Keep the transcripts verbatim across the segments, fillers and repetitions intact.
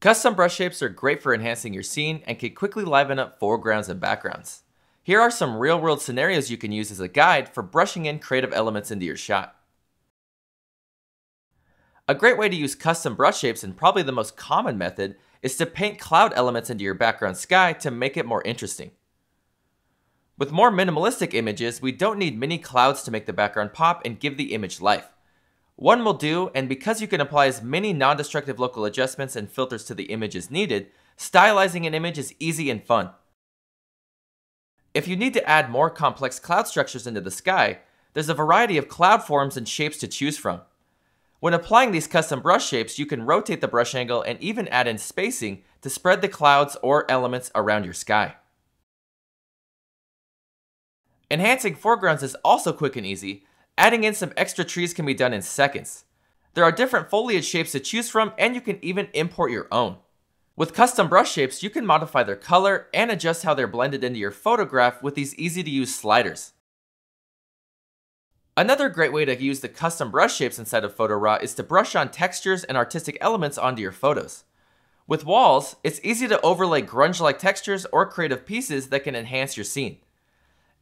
Custom brush shapes are great for enhancing your scene and can quickly liven up foregrounds and backgrounds. Here are some real-world scenarios you can use as a guide for brushing in creative elements into your shot. A great way to use custom brush shapes, and probably the most common method, is to paint cloud elements into your background sky to make it more interesting. With more minimalistic images, we don't need many clouds to make the background pop and give the image life. One will do, and because you can apply as many non-destructive local adjustments and filters to the image as needed, stylizing an image is easy and fun. If you need to add more complex cloud structures into the sky, there's a variety of cloud forms and shapes to choose from. When applying these custom brush shapes, you can rotate the brush angle and even add in spacing to spread the clouds or elements around your sky. Enhancing foregrounds is also quick and easy. Adding in some extra trees can be done in seconds. There are different foliage shapes to choose from, and you can even import your own. With custom brush shapes, you can modify their color and adjust how they're blended into your photograph with these easy-to-use sliders. Another great way to use the custom brush shapes inside of Photo RAW is to brush on textures and artistic elements onto your photos. With walls, it's easy to overlay grunge-like textures or creative pieces that can enhance your scene.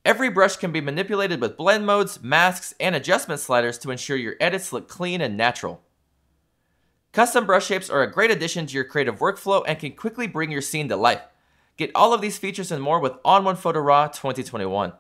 Every brush can be manipulated with blend modes, masks, and adjustment sliders to ensure your edits look clean and natural. Custom brush shapes are a great addition to your creative workflow and can quickly bring your scene to life. Get all of these features and more with O N one Photo RAW twenty twenty-one.